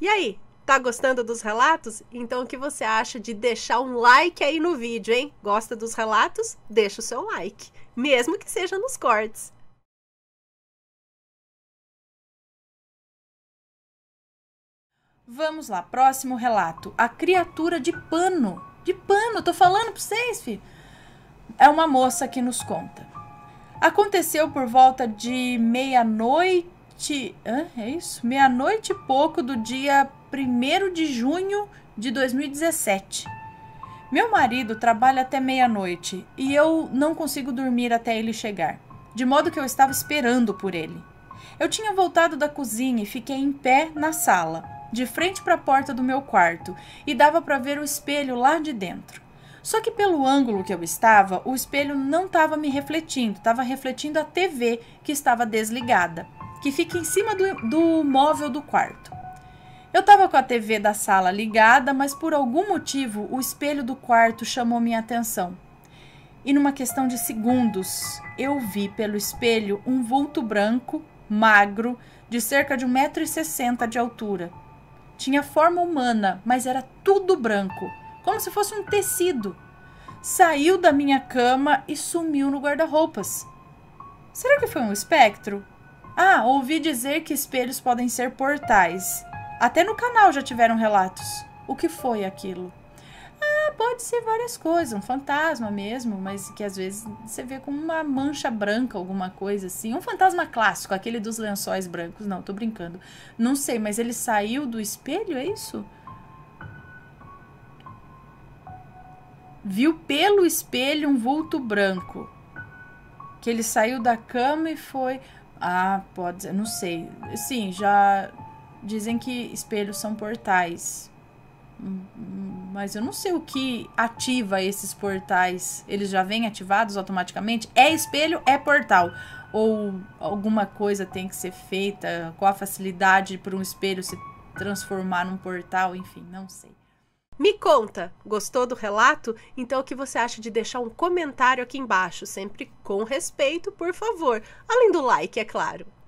E aí, tá gostando dos relatos? Então o que você acha de deixar um like aí no vídeo, hein? Gosta dos relatos? Deixa o seu like, mesmo que seja nos cortes. Vamos lá, próximo relato. A criatura de pano. De pano, tô falando pra vocês, filho. É uma moça que nos conta. Aconteceu por volta de meia-noite... É isso? Meia-noite e pouco do dia 1º de junho de 2017. Meu marido trabalha até meia-noite e eu não consigo dormir até ele chegar. De modo que eu estava esperando por ele. Eu tinha voltado da cozinha e fiquei em pé na sala, de frente para a porta do meu quarto, e dava para ver o espelho lá de dentro. Só que pelo ângulo que eu estava, o espelho não estava me refletindo, estava refletindo a TV que estava desligada, que fica em cima do móvel do quarto. Eu estava com a TV da sala ligada, mas por algum motivo o espelho do quarto chamou minha atenção. E numa questão de segundos, eu vi pelo espelho um vulto branco, magro, de cerca de 1,60 m de altura. Tinha forma humana, mas era tudo branco, como se fosse um tecido. Saiu da minha cama e sumiu no guarda-roupas. Será que foi um espectro? Ah, ouvi dizer que espelhos podem ser portais. Até no canal já tiveram relatos. O que foi aquilo? Ah, pode ser várias coisas, um fantasma mesmo, mas que às vezes você vê com uma mancha branca, alguma coisa assim. Um fantasma clássico, aquele dos lençóis brancos. Não, tô brincando. Não sei, mas ele saiu do espelho, é isso? Viu pelo espelho um vulto branco. Que ele saiu da cama e foi... Ah, pode ser, não sei. Sim, já dizem que espelhos são portais. Mas eu não sei o que ativa esses portais. Eles já vêm ativados automaticamente? É espelho, é portal. Ou alguma coisa tem que ser feita? Qual a facilidade para um espelho se transformar num portal? Enfim, não sei. Me conta, gostou do relato? Então o que você acha de deixar um comentário aqui embaixo? Sempre com respeito, por favor. Além do like, é claro.